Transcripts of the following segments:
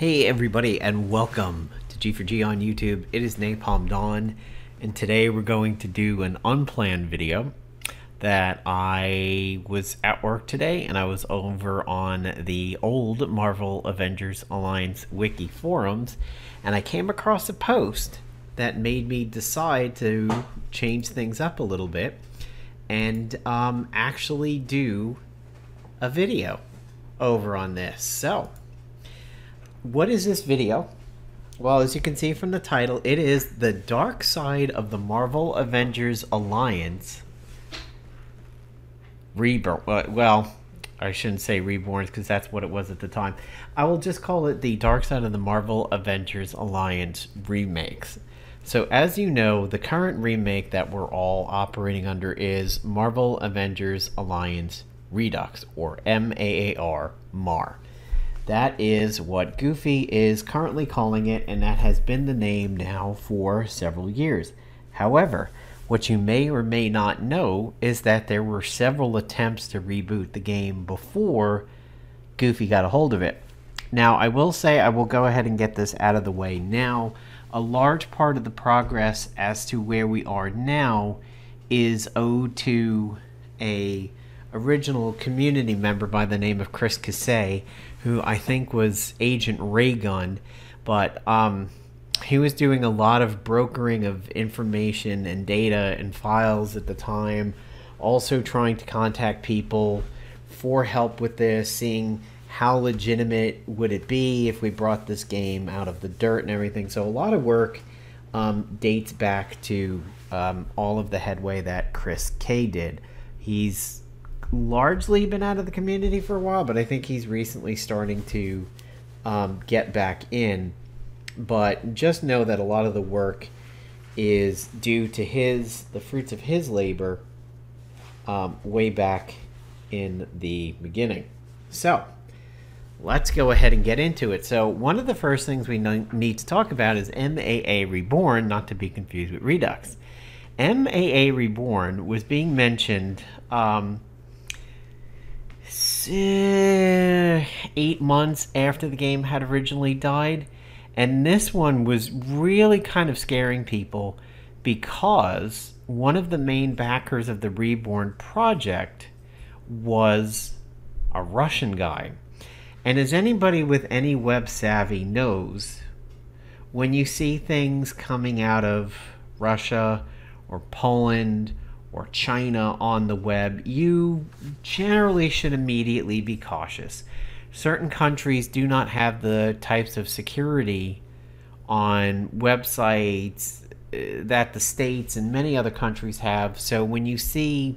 Hey everybody and welcome to G4G on YouTube. It is Napalm Dawn and today we're going to do an unplanned video that I was at work today and I was over on the old Marvel Avengers Alliance wiki forums and I came across a post that made me decide to change things up a little bit and actually do a video over on this. So what is this video? Well, as you can see from the title, it is The Dark Side of the Marvel Avengers Alliance Reborn. Well, I shouldn't say Reborn because that's what it was at the time. I will just call it The Dark Side of the Marvel Avengers Alliance Remakes. So as you know, the current remake that we're all operating under is Marvel Avengers Alliance Redux, or MAAR, MAAR. That is what Goofy is currently calling it, and that has been the name now for several years. However, what you may or may not know is that there were several attempts to reboot the game before Goofy got a hold of it. Now, I will say, I will go ahead and get this out of the way now. A large part of the progress as to where we are now is owed to a original community member by the name of Chris Cassé, who I think was Agent Raygun, but he was doing a lot of brokering of information and data and files at the time, also trying to contact people for help with this, seeing how legitimate would it be if we brought this game out of the dirt and everything. So a lot of work dates back to all of the headway that Chris K did. He's largely been out of the community for a while, but I think he's recently starting to get back in. But just know that a lot of the work is due to the fruits of his labor way back in the beginning. So let's go ahead and get into it. So one of the first things we need to talk about is MAA Reborn, not to be confused with Redux. MAA Reborn was being mentioned 8 months after the game had originally died, and this one was really kind of scaring people because one of the main backers of the Reborn project was a Russian guy. And as anybody with any web savvy knows, when you see things coming out of Russia or Poland or China on the web, you generally should immediately be cautious. Certain countries do not have the types of security on websites that the States and many other countries have. So when you see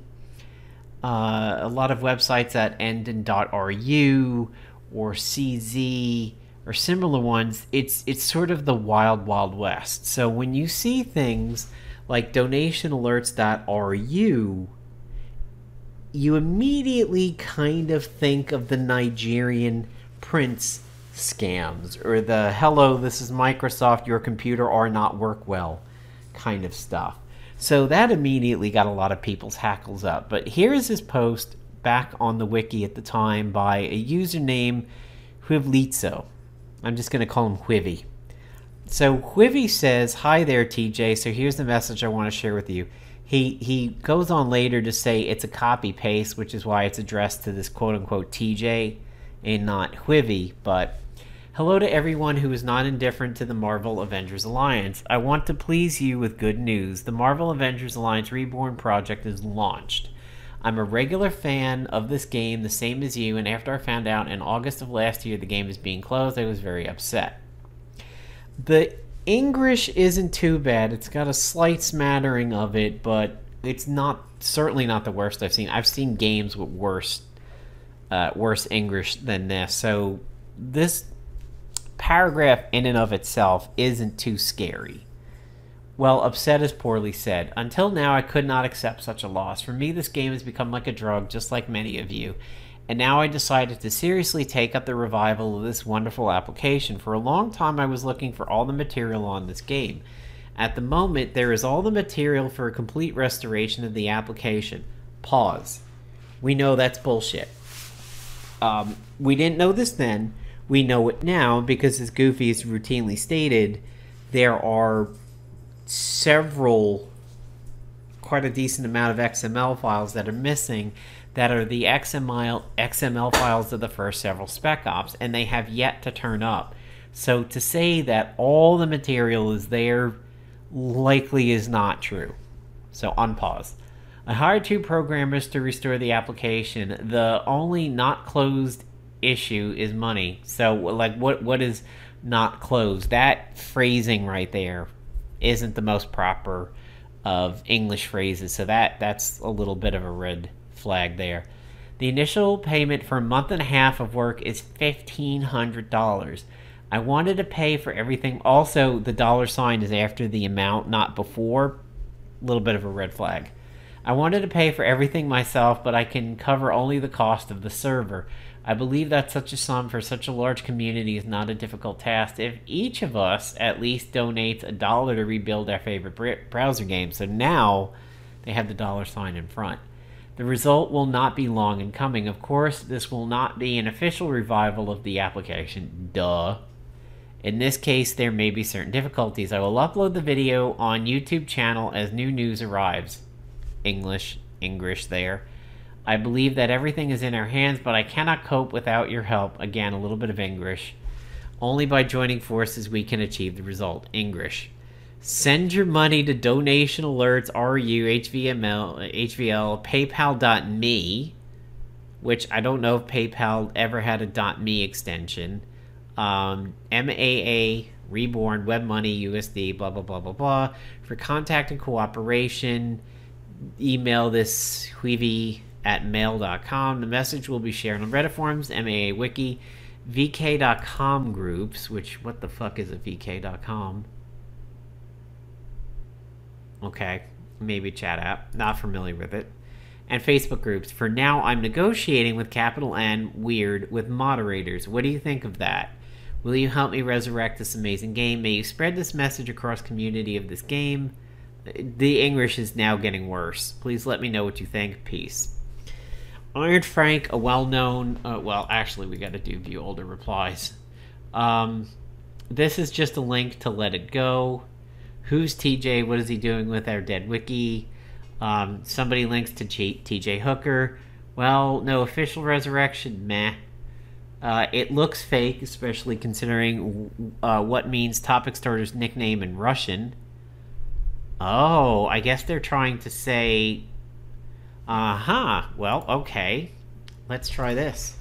a lot of websites that end in .ru or CZ or similar ones, it's sort of the wild, wild west. So when you see things like donationalerts.ru, you immediately kind of think of the Nigerian prince scams or the hello, this is Microsoft, your computer are not work well kind of stuff. So that immediately got a lot of people's hackles up. But here's his post back on the wiki at the time by a username Khuyvlitso. I'm just going to call him Khuyvy. So Khuyvy says, hi there, TJ. So here's the message I want to share with you. He goes on later to say it's a copy paste, which is why it's addressed to this quote unquote TJ and not Khuyvy. But hello to everyone who is not indifferent to the Marvel Avengers Alliance. I want to please you with good news. The Marvel Avengers Alliance Reborn project is launched. I'm a regular fan of this game, the same as you. And after I found out in August of last year the game is being closed, I was very upset. The English isn't too bad. It's got a slight smattering of it, but it's not certainly not the worst I've seen. I've seen games with worse English than this. So this paragraph in and of itself isn't too scary. Well, upset is poorly said. Until now, I could not accept such a loss. For me, this game has become like a drug, just like many of you. And now I decided to seriously take up the revival of this wonderful application. For a long time, I was looking for all the material on this game. At the moment, there is all the material for a complete restoration of the application. Pause. We know that's bullshit. We didn't know this then. we know it now because, as Goofy has routinely stated, there are several, quite a decent amount of XML files that are missing that are the XML files of the first several Spec Ops, and they have yet to turn up. So to say that all the material is there likely is not true. So unpause. I hired two programmers to restore the application. The only not closed issue is money. So like what is not closed? That phrasing right there isn't the most proper of English phrases. So that's a little bit of a red flag there. The initial payment for a month and a half of work is $1,500. I wanted to pay for everything. Also, the dollar sign is after the amount, not before. A little bit of a red flag. I wanted to pay for everything myself, but I can cover only the cost of the server. I believe that such a sum for such a large community is not a difficult task if each of us at least donates $1 to rebuild our favorite browser game. So now they have the dollar sign in front. The result will not be long in coming. Of course, this will not be an official revival of the application. Duh. In this case, there may be certain difficulties. I will upload the video on YouTube channel as new news arrives. English there. I believe that everything is in our hands, but I cannot cope without your help. Again, a little bit of English. Only by joining forces we can achieve the result. English. Send your money to donation alerts, RU, HVL, PayPal.me, which I don't know if PayPal ever had a .me extension. MAA, Reborn, Web Money, USD, blah, blah, blah, blah, blah. For contact and cooperation, email this khuyvy@mail.com. The message will be shared on Reddit forums, MAA Wiki, VK.com groups, which, what the fuck is a VK.com? Okay, maybe chat app. Not familiar with it. And Facebook groups. For now, I'm negotiating with capital N, weird, with moderators. What do you think of that? Will you help me resurrect this amazing game? May you spread this message across community of this game. The English is now getting worse. Please let me know what you think. Peace. Iron Frank, a well-known... well, actually, we got to do view older replies. This is just a link to Let It Go. Who's TJ? What is he doing with our dead wiki? Somebody links to TJ Hooker. Well, no official resurrection. Meh. It looks fake, especially considering what means Topic Starter's nickname in Russian. Oh, I guess they're trying to say... Uh-huh. Well, okay. Let's try this.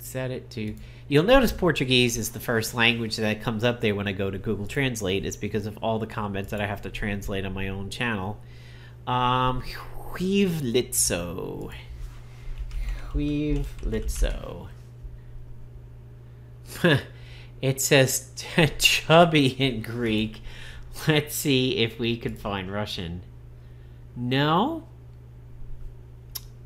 Set it to... You'll notice Portuguese is the first language that comes up there when I go to Google Translate. It's because of all the comments that I have to translate on my own channel. Khuyvlitso. Khuyvlitso. It says chubby in Greek. Let's see if we can find Russian. No?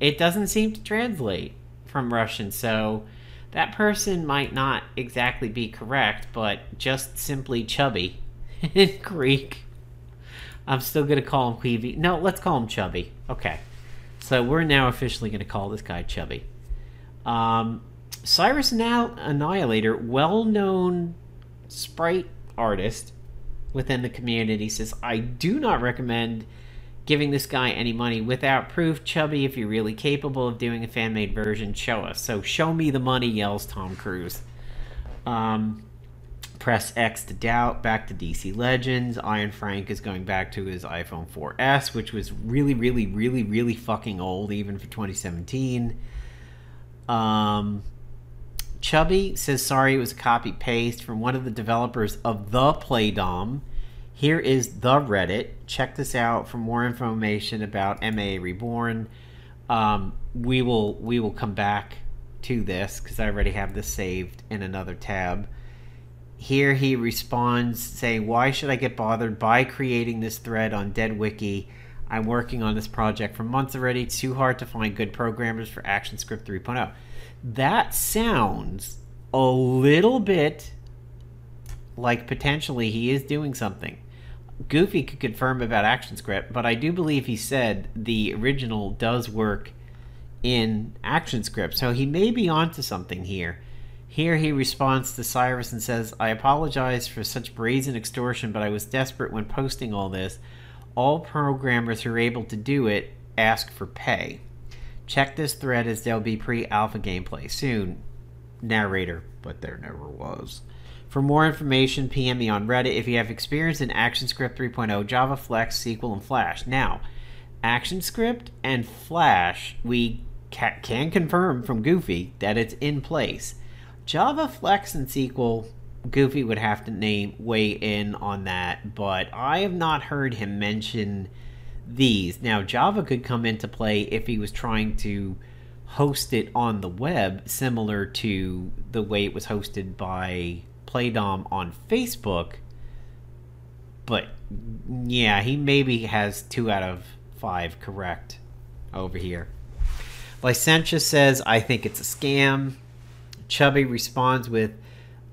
It doesn't seem to translate from Russian, so... That person might not exactly be correct, but just simply chubby in Greek. I'm still going to call him Khuyvy. No, let's call him Chubby. Okay. So we're now officially going to call this guy Chubby. Cyrus Annihilator, well-known sprite artist within the community, says, I do not recommend giving this guy any money without proof. Chubby, if you're really capable of doing a fan-made version, show us. So show me the money, yells Tom Cruise. Press X to doubt. Back to DC Legends. Iron Frank is going back to his iPhone 4S, which was really fucking old, even for 2017. Chubby says, sorry, it was a copy-paste from one of the developers of the Playdom. Here is the Reddit. Check this out for more information about MAA Reborn. We will come back to this because I already have this saved in another tab. Here he responds saying, why should I get bothered by creating this thread on DeadWiki? I'm working on this project for months already. It's too hard to find good programmers for ActionScript 3.0. That sounds a little bit like potentially he is doing something. Goofy could confirm about ActionScript, but I do believe he said the original does work in ActionScript. So he may be onto something here. Here he responds to Cyrus and says, "I apologize for such brazen extortion, but I was desperate when posting all this. All programmers who are able to do it ask for pay. Check this thread as there'll be pre-alpha gameplay soon. Narrator, but there never was. For more information, PM me on Reddit if you have experience in ActionScript 3.0, Java, Flex, SQL, and Flash." Now, ActionScript and Flash, we can confirm from Goofy that it's in place. Java, Flex, and SQL, Goofy would have to weigh in on that, but I have not heard him mention these. Now, Java could come into play if he was trying to host it on the web, similar to the way it was hosted by Playdom on Facebook. But yeah, he maybe has 2 out of 5 correct over here. Licentia says, "I think it's a scam." Chubby responds with,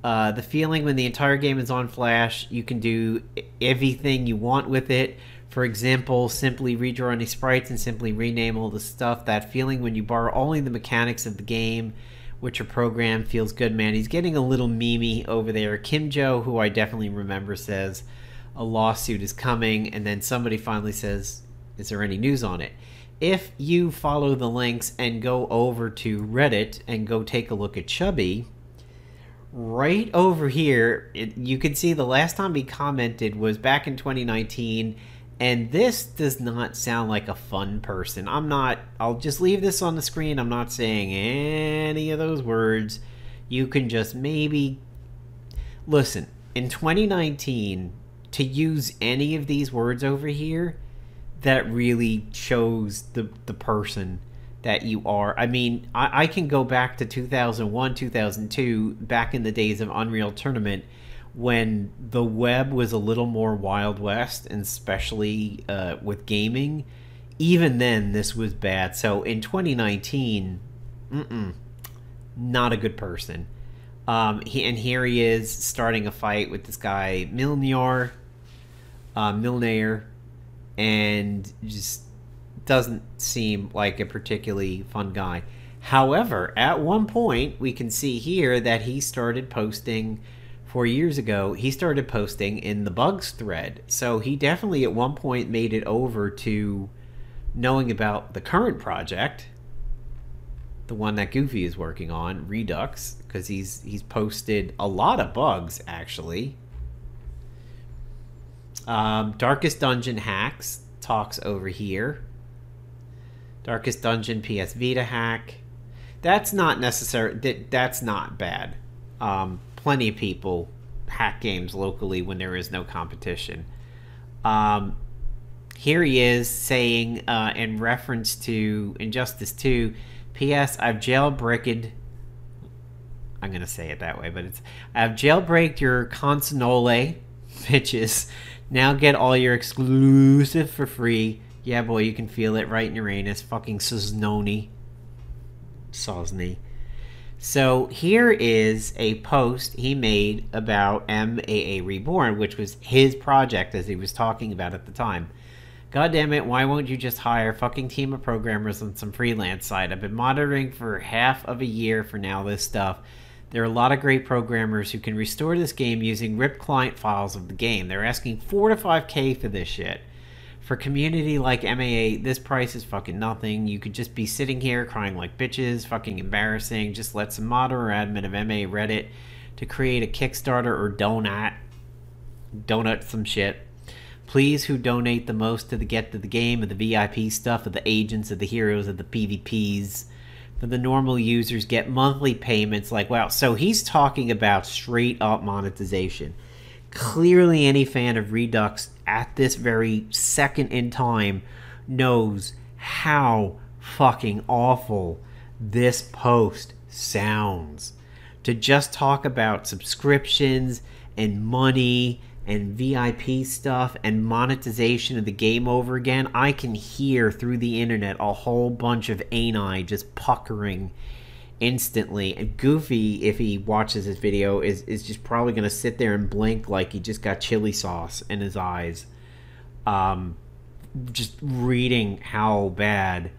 "The feeling when the entire game is on Flash, you can do everything you want with it. For example, simply redraw any sprites and simply rename all the stuff. That feeling when you borrow only the mechanics of the game, which are programmed, feels good, man." He's getting a little memey over there. Kim Jo, who I definitely remember, says a lawsuit is coming, and then somebody finally says, "Is there any news on it?" If you follow the links and go over to Reddit and go take a look at Chubby, right over here, you can see the last time he commented was back in 2019. And this does not sound like a fun person. I'll just leave this on the screen. I'm not saying any of those words. You can just maybe listen. In 2019, to use any of these words over here, that really shows the person that you are. I mean, I can go back to 2001, 2002, back in the days of Unreal Tournament, when the web was a little more Wild West, and especially with gaming. Even then, this was bad. So in 2019, not a good person. And here he is starting a fight with this guy Milnyar, and just doesn't seem like a particularly fun guy. However, at one point, we can see here that he started posting 4 years ago, he started posting in the bugs thread. So he definitely at one point made it over to knowing about the current project, the one that Goofy is working on, Redux, because he's posted a lot of bugs, actually. Darkest Dungeon hacks talks over here. Darkest Dungeon PS Vita hack. That's not necessary. That's not bad. Plenty of people hack games locally when there is no competition. Here he is saying, in reference to Injustice 2, "P.S. I've jailbreaked." I'm going to say it that way, but it's, "I've jailbreaked your console, bitches. Now get all your exclusive for free. Yeah, boy, you can feel it right in your anus. Fucking Sosni." Sosni. So here is a post he made about MAAR Reborn, which was his project as he was talking about at the time. "God damn it, why won't you just hire a fucking team of programmers on some freelance site? I've been monitoring for half of a year for now this stuff. There are a lot of great programmers who can restore this game using ripped client files of the game. They're asking 4 to 5K for this shit. For community like MAA, this price is fucking nothing. You could just be sitting here crying like bitches, fucking embarrassing. Just let some modder or admin of MA Reddit to create a Kickstarter or donut some shit. Please, who donate the most to the get to the game, of the VIP stuff, of the agents, of the heroes, of the PvPs. For the normal users, get monthly payments." Like, wow. So he's talking about straight up monetization. Clearly any fan of Redux at this very second in time knows how fucking awful this post sounds. To just talk about subscriptions and money and VIP stuff and monetization of the game over again, I can hear through the internet a whole bunch of AN2ANE just puckering instantly. And Goofy, if he watches this video, is just probably going to sit there and blink like he just got chili sauce in his eyes, just reading how bad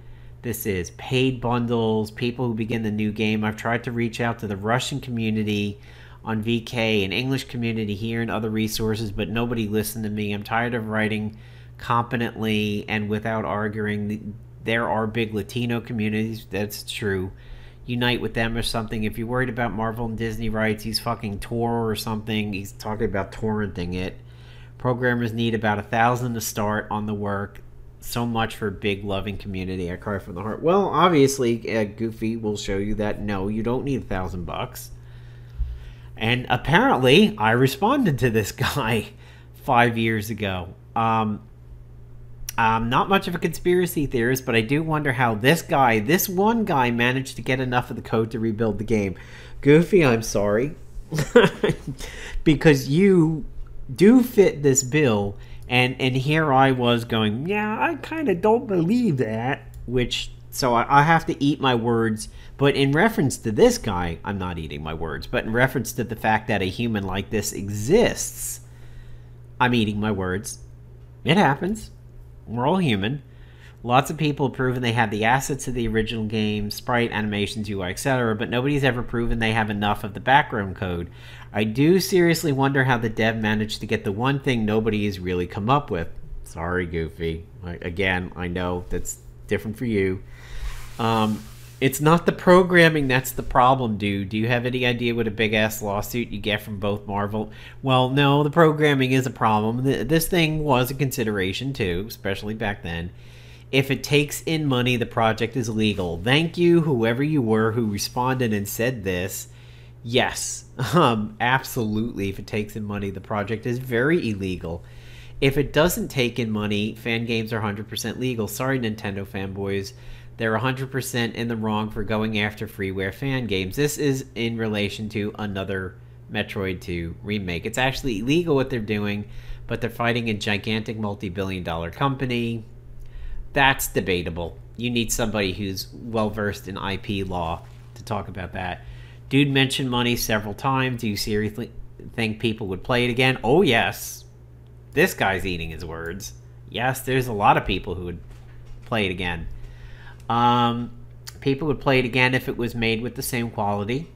This is paid bundles, people who begin the new game. I've tried to reach out to the Russian community on VK and English community here and other resources, but nobody listened to me. I'm tired of writing competently and without arguing. There are big Latino communities, that's true. Unite with them or something. If you're worried about Marvel and Disney rights, he's fucking Tor or something. He's talking about torrenting it. Programmers need about 1,000 to start on the work. So much for big loving community. I cry from the heart. Well, obviously Goofy will show you that no, you don't need $1,000 bucks. And apparently I responded to this guy 5 years ago. I'm not much of a conspiracy theorist, but I do wonder how this one guy managed to get enough of the code to rebuild the game. Goofy, I'm sorry. Because you do fit this bill. And here I was going, yeah, I kind of don't believe that, which, so I have to eat my words. But in reference to this guy, I'm not eating my words, but in reference to the fact that a human like this exists, I'm eating my words. It happens. We're all human. Lots of people have proven they have the assets of the original game, sprite, animations, UI, etc., but nobody's ever proven they have enough of the background code. I do seriously wonder how the dev managed to get the one thing nobody has really come up with. Sorry, Goofy. Again, I know that's different for you. It's not the programming that's the problem, dude. Do you have any idea what a big-ass lawsuit you get from both Marvel? Well, no, the programming is a problem. This thing was a consideration, too, especially back then. If it takes in money, the project is legal. Thank you, whoever you were who responded and said this. Yes, absolutely. If it takes in money, the project is very illegal. If it doesn't take in money, fan games are 100% legal. Sorry, Nintendo fanboys. They're 100% in the wrong for going after freeware fan games. This is in relation to another Metroid 2 remake. It's actually illegal what they're doing, but they're fighting a gigantic multi-billion-dollar company. That's debatable. You need somebody who's well-versed in IP law to talk about that. Dude mentioned money several times. Do you seriously think people would play it again? Oh, yes. This guy's eating his words. Yes, there's a lot of people who would play it again. People would play it again if it was made with the same quality.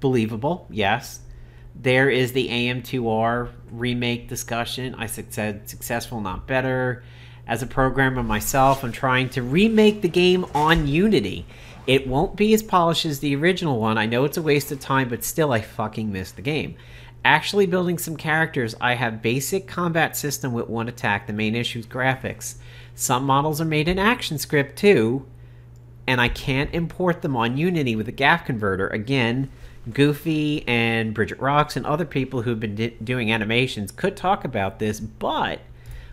Believable, yes. There is the AM2R remake discussion. I said successful, not better. As a programmer myself, I'm trying to remake the game on Unity. It won't be as polished as the original one. I know it's a waste of time, but still I fucking miss the game. Actually building some characters, I have basic combat system with one attack. The main issue is graphics. Some models are made in ActionScript too, and I can't import them on Unity with a GAF converter. Again, Goofy and Bridget Rocks and other people who've been doing animations could talk about this, but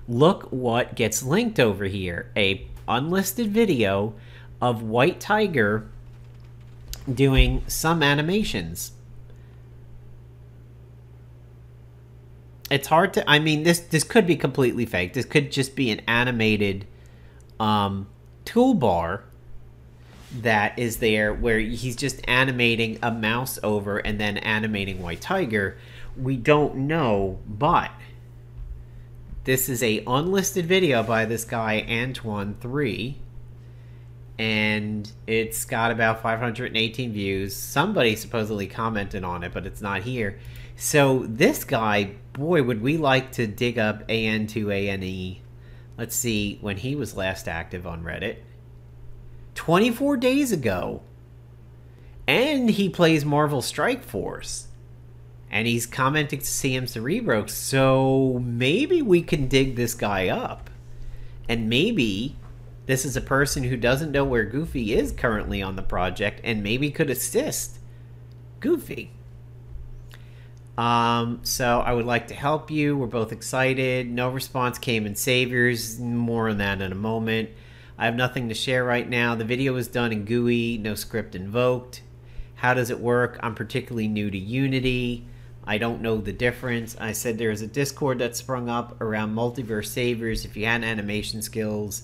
look what gets linked over here. A unlisted video of White Tiger doing some animations. It's hard to, I mean, this could be completely fake. This could just be an animated toolbar that is there where he's just animating a mouse over and then animating White Tiger. We don't know, but this is a unlisted video by this guy Antoine3, and it's got about 518 views. Somebody supposedly commented on it, but it's not here. So this guy, boy, would we like to dig up AN2ANE. Let's see when he was last active on Reddit. 24 days ago, and he plays Marvel Strike Force, and he's commenting to CM Cerebro, so maybe we can dig this guy up, and maybe this is a person who doesn't know where Goofy is currently on the project, and maybe could assist Goofy. So I would like to help you. We're both excited. No response came in Saviors. More on that in a moment. I have nothing to share right now. The video was done in GUI, no script invoked. How does it work? I'm particularly new to Unity. I don't know the difference. I said there is a Discord that sprung up around Multiverse Savers. If you had animation skills,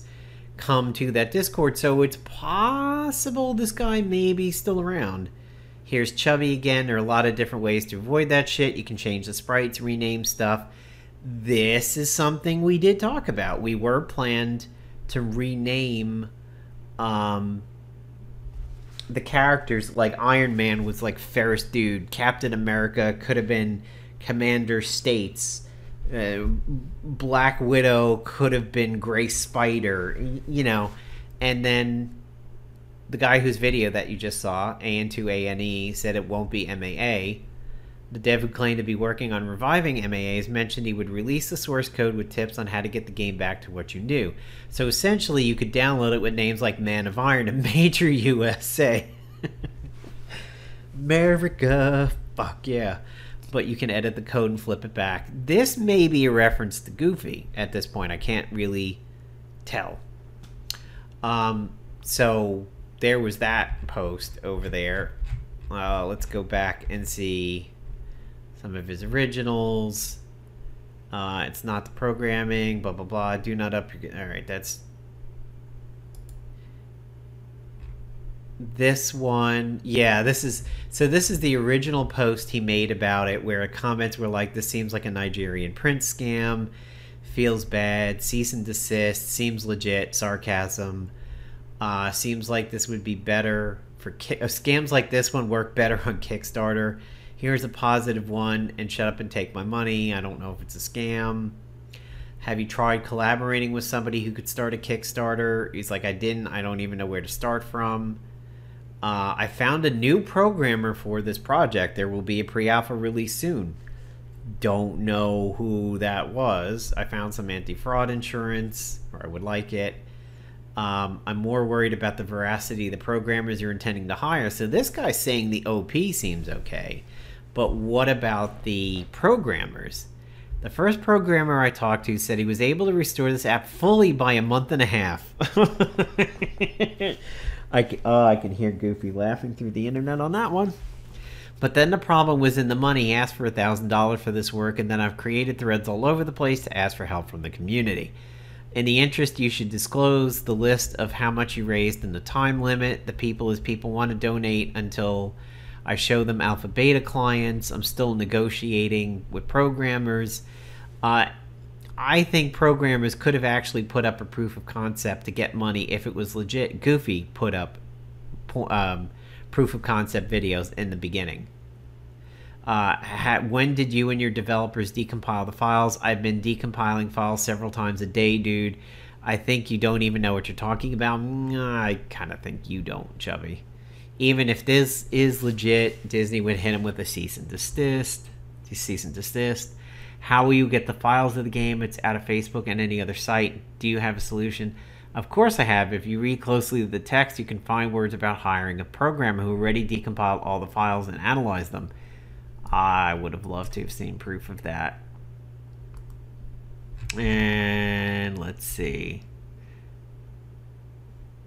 come to that Discord. So it's possible this guy may be still around. Here's Chubby again. There are a lot of different ways to avoid that shit. You can change the sprites, rename stuff. This is something we did talk about. We were planned to rename the characters, like Iron Man was like Ferris Dude, Captain America could have been Commander States, Black Widow could have been Gray Spider, you know. And then the guy whose video that you just saw, AN2ANE, said it won't be MAA. The dev who claimed to be working on reviving MAAs mentioned he would release the source code with tips on how to get the game back to what you knew. So essentially, you could download it with names like Man of Iron and Major USA. America, fuck yeah. But you can edit the code and flip it back. This may be a reference to Goofy at this point. I can't really tell. So there was that post over there. Let's go back and see some of his originals. It's not the programming, blah, blah, blah. Do not up your... All right, that's... This one, yeah, this is... So this is the original post he made about it, where comments were like, this seems like a Nigerian prince scam, feels bad, cease and desist, seems legit, sarcasm, seems like this would be better for... scams like this one work better on Kickstarter. Here's a positive one, and shut up and take my money. I don't know if it's a scam. Have you tried collaborating with somebody who could start a Kickstarter? He's like, I didn't. I don't even know where to start from. I found a new programmer for this project. There will be a pre-alpha release soon. Don't know who that was. I found some anti-fraud insurance, or I would like it. I'm more worried about the veracity of the programmers you're intending to hire. So this guy saying the OP seems okay, but what about the programmers? The first programmer I talked to said he was able to restore this app fully by a month and a half. I can hear Goofy laughing through the internet on that one. But then the problem was in the money. He asked for $1,000 for this work, and then I've created threads all over the place to ask for help from the community. In the interest, you should disclose the list of how much you raised and the time limit. The people is people want to donate until I show them alpha beta clients. I'm still negotiating with programmers. I think programmers could have actually put up a proof of concept to get money if it was legit. Goofy put up proof of concept videos in the beginning. When did you and your developers decompile the files? I've been decompiling files several times a day, dude. I think you don't even know what you're talking about. I kind of think you don't, Chubby. Even if this is legit, Disney would hit him with a cease and desist. How will you get the files of the game? It's out of Facebook and any other site. Do you have a solution? Of course I have. If you read closely the text, you can find words about hiring a programmer who already decompiled all the files and analyzed them. I would have loved to have seen proof of that. And let's see.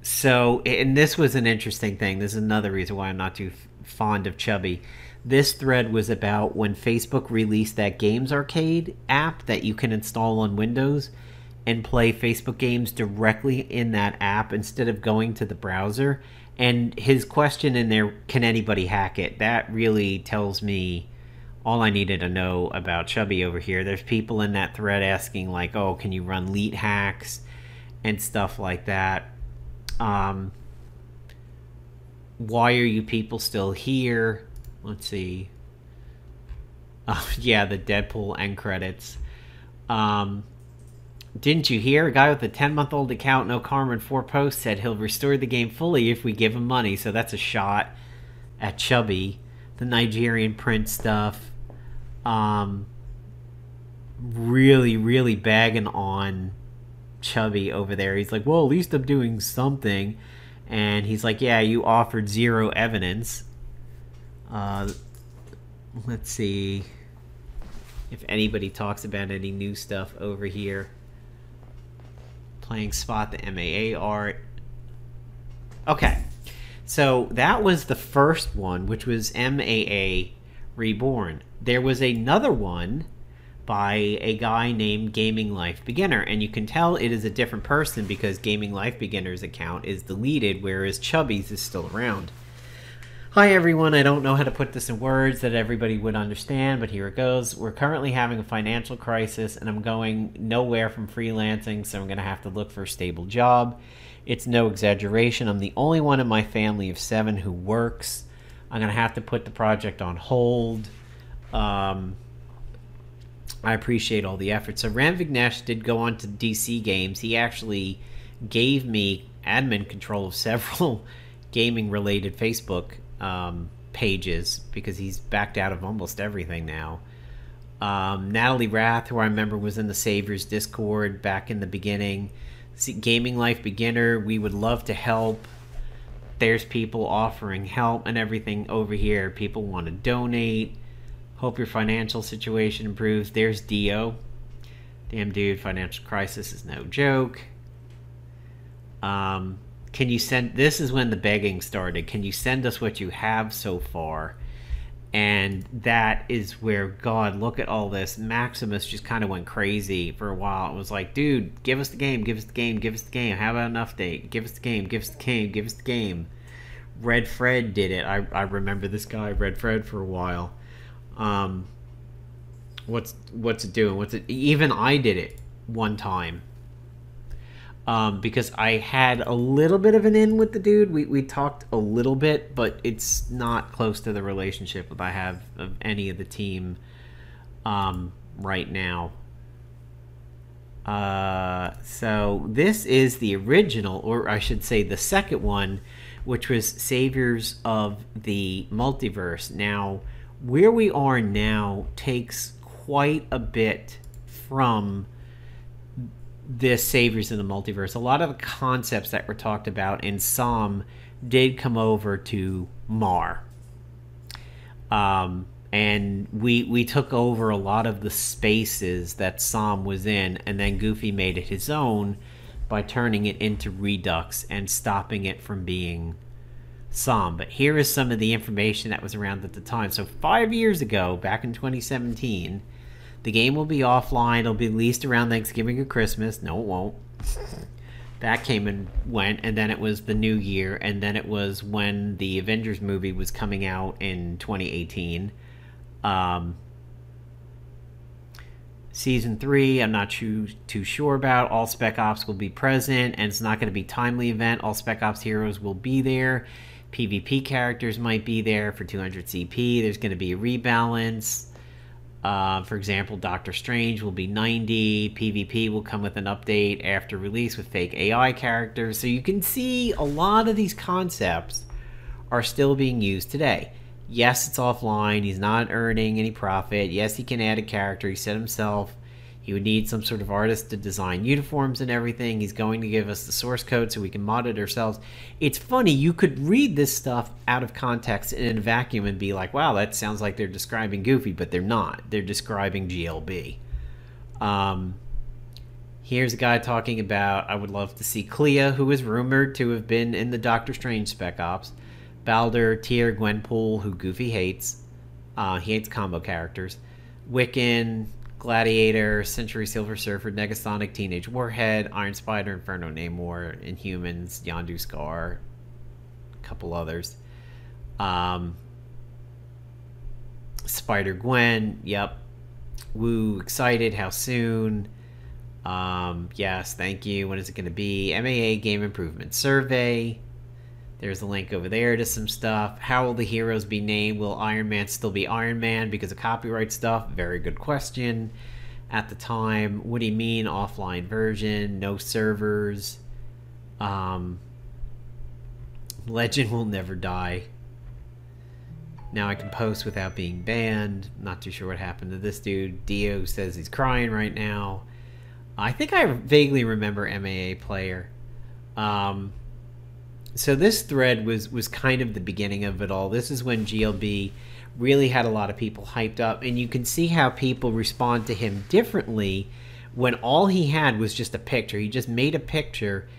So, and this was an interesting thing. This is another reason why I'm not too fond of Chubby. This thread was about when Facebook released that Games Arcade app that you can install on Windows and play Facebook games directly in that app instead of going to the browser. And his question in there, can anybody hack it? That really tells me all I needed to know about Chubby over here. There's people in that thread asking like, oh, can you run leet hacks and stuff like that? Why are you people still here? Let's see. Oh, yeah, the Deadpool end credits. Didn't you hear? A guy with a 10-month-old account, no karma and 4 posts, said he'll restore the game fully if we give him money. So that's a shot at Chubby. The Nigerian print stuff. Really, really bagging on Chubby over there. He's like, well, at least I'm doing something. And he's like, yeah, you offered zero evidence. Let's see if anybody talks about any new stuff over here. Playing Spot the MAA art. Okay, so that was the first one, which was MAA Reborn. There was another one by a guy named Gaming Life Beginner, and you can tell it is a different person because Gaming Life Beginner's account is deleted, whereas Chubby's is still around. Hi everyone, I don't know how to put this in words that everybody would understand, but here it goes. We're currently having a financial crisis and I'm going nowhere from freelancing, so I'm going to have to look for a stable job. It's no exaggeration. I'm the only one in my family of 7 who works. I'm going to have to put the project on hold. I appreciate all the effort. So Ram Vignesh did go on to DC Games. He actually gave me admin control of several gaming-related Facebook pages because he's backed out of almost everything now. Natalie Rath, who I remember was in the Savers Discord back in the beginning. Gaming Life Beginner, we would love to help. There's people offering help and everything over here. People want to donate. Hope your financial situation improves. There's Dio. Damn dude, financial crisis is no joke. Can you send... This is when the begging started. Can you send us what you have so far? And that is where, God, look at all this. Maximus just kind of went crazy for a while. It was like, dude, give us the game, give us the game, give us the game. How about an update? Give us the game, give us the game, give us the game. Red Fred did it. I remember this guy, Red Fred, for a while. What's it doing? What's it... Even I did it one time. Because I had a little bit of an in with the dude. We talked a little bit, but it's not close to the relationship that I have of any of the team right now. So this is the original, or I should say the second one, which was Saviors of the Multiverse. Now, where we are now takes quite a bit from this Saviors in the Multiverse. A lot of the concepts that were talked about in some did come over to MAAR. And we took over a lot of the spaces that Sam was in, and then Goofy made it his own by turning it into Redux and stopping it from being Sam. But here is some of the information that was around at the time. So 5 years ago, back in 2017, the game will be offline. It'll be released around Thanksgiving or Christmas. No, it won't. That came and went, and then it was the new year, and then it was when the Avengers movie was coming out in 2018. Season 3, I'm not too sure about. All Spec Ops will be present, and it's not going to be a timely event. All Spec Ops heroes will be there. PvP characters might be there for 200 CP. There's going to be a rebalance. For example, Doctor Strange will be 90, PvP will come with an update after release with fake AI characters. So you can see a lot of these concepts are still being used today. Yes, it's offline, he's not earning any profit. Yes, he can add a character, he said himself. He would need some sort of artist to design uniforms and everything. He's going to give us the source code so we can mod it ourselves. It's funny, you could read this stuff out of context in a vacuum and be like, wow, that sounds like they're describing Goofy, but they're not. They're describing GLB. Here's a guy talking about, I would love to see Clea, who is rumored to have been in the Doctor Strange Spec Ops. Baldur, Tyr, Gwenpool, who Goofy hates. He hates combo characters. Wiccan, Gladiator, Century Silver Surfer, Negasonic, Teenage Warhead, Iron Spider, Inferno Namor, Inhumans, Yondu Scar, a couple others. Spider-Gwen, yep. Woo, excited, how soon? Yes, thank you, when is it going to be? MAAR Game Improvement Survey. There's a link over there to some stuff. How will the heroes be named? Will Iron Man still be Iron Man because of copyright stuff? Very good question. At the time, what do you mean offline version? No servers. Legend will never die. Now I can post without being banned. Not too sure what happened to this dude. Dio says he's crying right now. I think I vaguely remember MAAR player. So this thread was kind of the beginning of it all. This is when GLB really had a lot of people hyped up, and you can see how people respond to him differently when all he had was just a picture. He just made a picture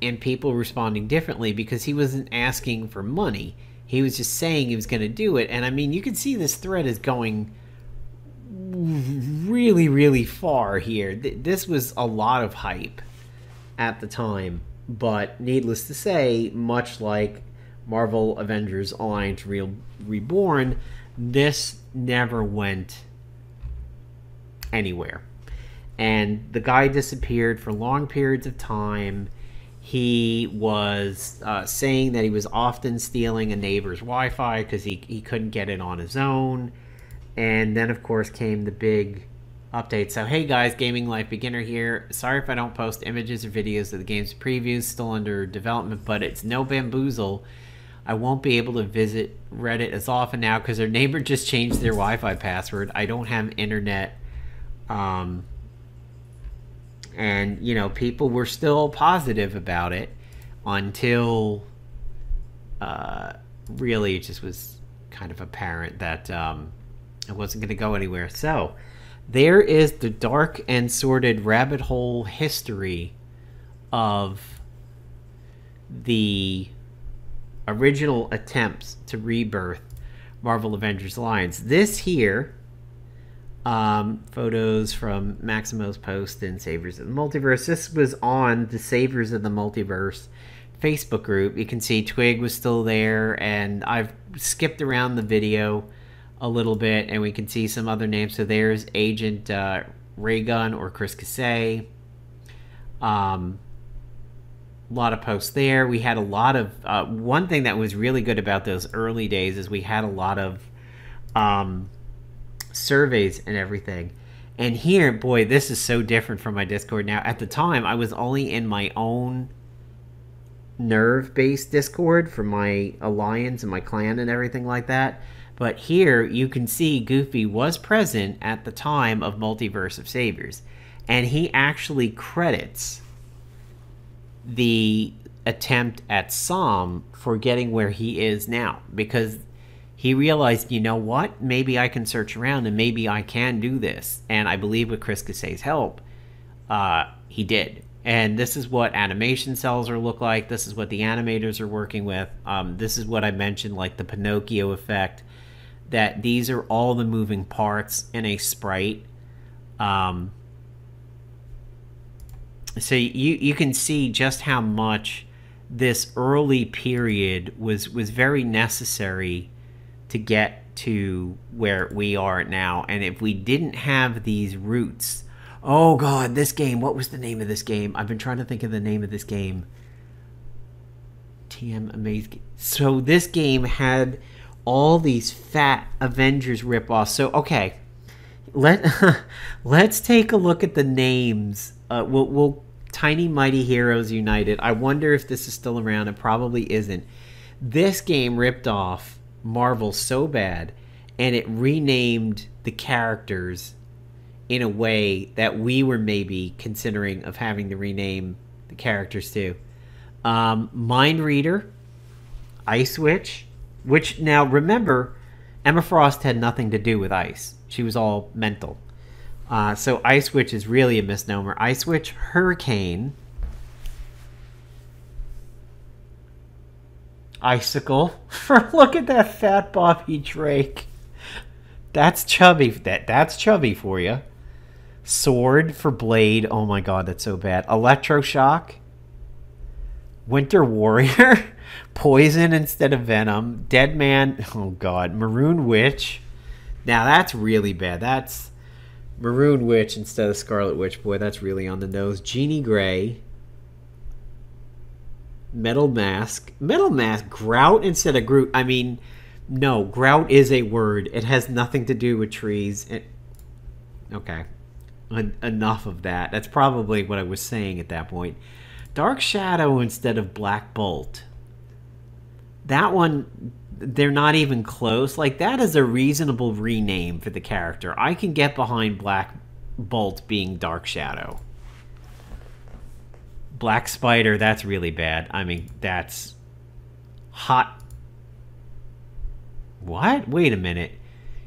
and people responding differently because he wasn't asking for money. He was just saying he was going to do it. And I mean, you can see this thread is going really, really far here. This was a lot of hype at the time. But needless to say, much like Marvel Avengers Alliance Reborn, this never went anywhere. And the guy disappeared for long periods of time. He was saying that he was often stealing a neighbor's Wi-Fi because he couldn't get it on his own. And then, of course, came the big update. So, hey guys, Gaming Life Beginner here. Sorry if I don't post images or videos of the game's previews, still under development, but it's no bamboozle. I won't be able to visit Reddit as often now because their neighbor just changed their Wi-Fi password. I don't have internet. And, you know, people were still positive about it until really it just was kind of apparent that it wasn't going to go anywhere. So there is the dark and sordid rabbit hole history of the original attempts to rebirth Marvel Avengers Alliance. This here, photos from Maximo's post in Savers of the Multiverse. This was on the Savers of the Multiverse Facebook group. You can see Twig was still there, and I've skipped around the video a little bit, and we can see some other names. So there's Agent Raygun or Chris Cassé. A lot of posts there. We had a lot of one thing that was really good about those early days is we had a lot of surveys and everything. And here, boy, this is so different from my Discord now. At the time, I was only in my own nerve-based Discord for my alliance and my clan and everything like that. But here, you can see Goofy was present at the time of Multiverse of Savers. And he actually credits the attempt at Sam for getting where he is now. Because he realized, you know what? Maybe I can search around and maybe I can do this. And I believe with Chris Cassé's help, he did. And this is what animation cells are look like. This is what the animators are working with. This is what I mentioned, like the Pinocchio effect. That these are all the moving parts in a sprite. So you can see just how much this early period was very necessary to get to where we are now. And if we didn't have these roots, oh God, this game, what was the name of this game? I've been trying to think of the name of this game. TM Amazing. So this game had all these fat Avengers ripoffs. So okay, let's take a look at the names. We'll Tiny Mighty Heroes United. I wonder if this is still around. It probably isn't. This game ripped off Marvel so bad, and it renamed the characters in a way that we were maybe considering of having to rename the characters too. Mind Reader, Ice Witch. Which, now, remember, Emma Frost had nothing to do with ice. She was all mental. So Ice Witch is really a misnomer. Ice Witch, Hurricane, Icicle. Look at that fat Bobby Drake. That's chubby. That's chubby for you. Sword for Blade. Oh my God, that's so bad. Electroshock. Winter Warrior. Poison instead of Venom. Dead Man. Oh God. Maroon Witch. Now that's really bad. That's Maroon Witch instead of Scarlet Witch. Boy, that's really on the nose. Jeannie Grey. Metal Mask. Metal Mask. Grout instead of Groot. I mean, no. Grout is a word. It has nothing to do with trees. Okay. Enough of that. That's probably what I was saying at that point. Dark Shadow instead of Black Bolt. That one, they're not even close. Like, that is a reasonable rename for the character. I can get behind Black Bolt being Dark Shadow. Black Spider, that's really bad. I mean, that's hot. What? Wait a minute.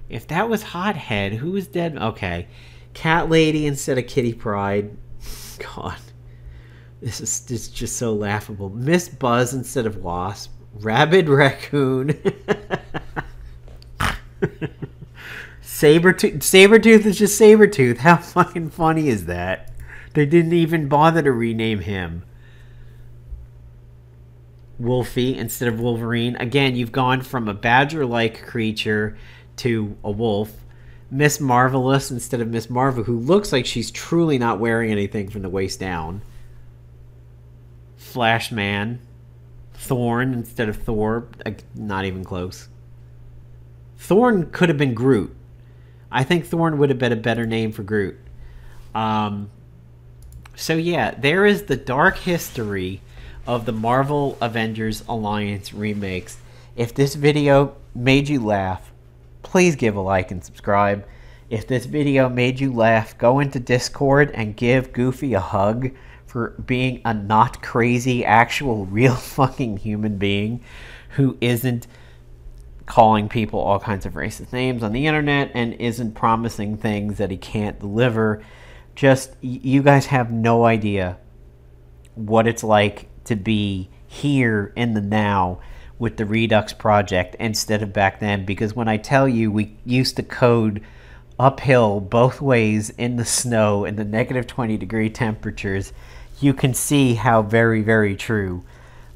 If that was Hothead, who was dead? Okay. Cat Lady instead of Kitty Pryde. God. This is just so laughable. Miss Buzz instead of Wasp. Rabid Raccoon. Sabretooth. Sabretooth is just Sabretooth. How fucking funny is that? They didn't even bother to rename him. Wolfie instead of Wolverine. Again, you've gone from a badger-like creature to a wolf. Miss Marvelous instead of Miss Marvel, who looks like she's truly not wearing anything from the waist down. Flash Man. Thorn instead of Thor. Not even close. Thorn could have been Groot. I think Thorn would have been a better name for Groot. So yeah, there is the dark history of the Marvel Avengers Alliance remakes. If this video made you laugh, please give a like and subscribe. If this video made you laugh, go into Discord and give Goofy a hug for being a not crazy, actual, real fucking human being who isn't calling people all kinds of racist names on the internet and isn't promising things that he can't deliver. Just, you guys have no idea what it's like to be here in the now with the Redux project instead of back then, because when I tell you we used to code uphill both ways in the snow in the -20-degree temperatures, you can see how very, very true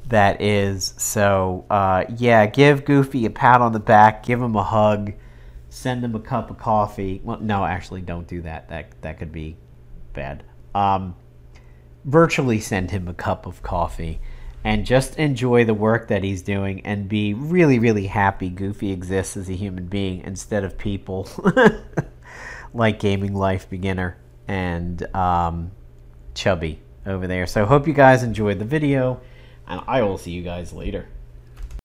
that is. So yeah, give Goofy a pat on the back, give him a hug, send him a cup of coffee. Well, no, actually don't do that. That could be bad. Virtually send him a cup of coffee and just enjoy the work that he's doing and be really, really happy Goofy exists as a human being instead of people like Gaming Life Beginner and Chubby over there. So hope you guys enjoyed the video, and I will see you guys later.